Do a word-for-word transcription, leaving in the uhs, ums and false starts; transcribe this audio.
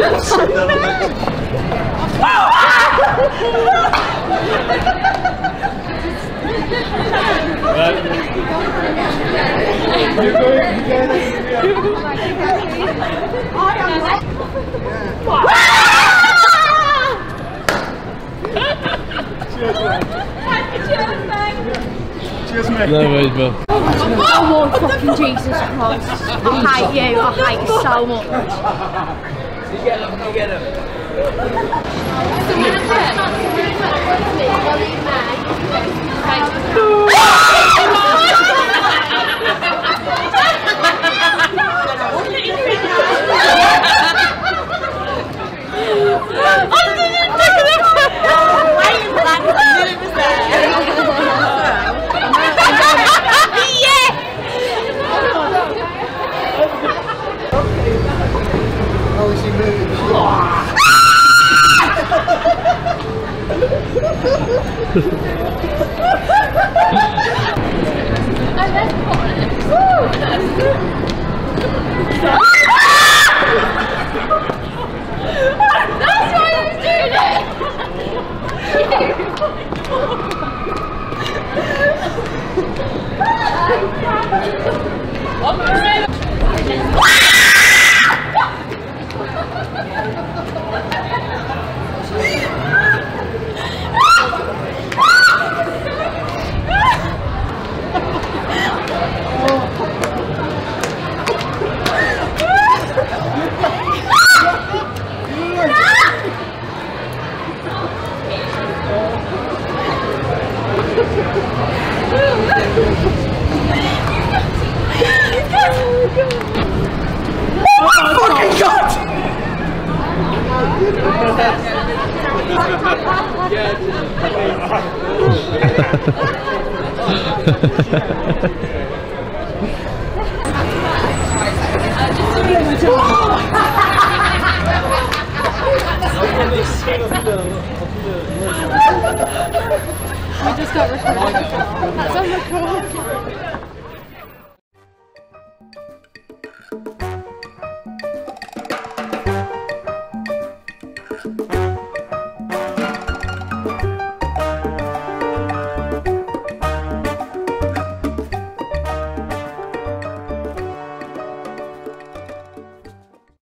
No worries, bro. Oh, fucking Jesus Christ. I hate you. I hate you so much. You get him. You get him. I didn't think that. I just got rich. That's on the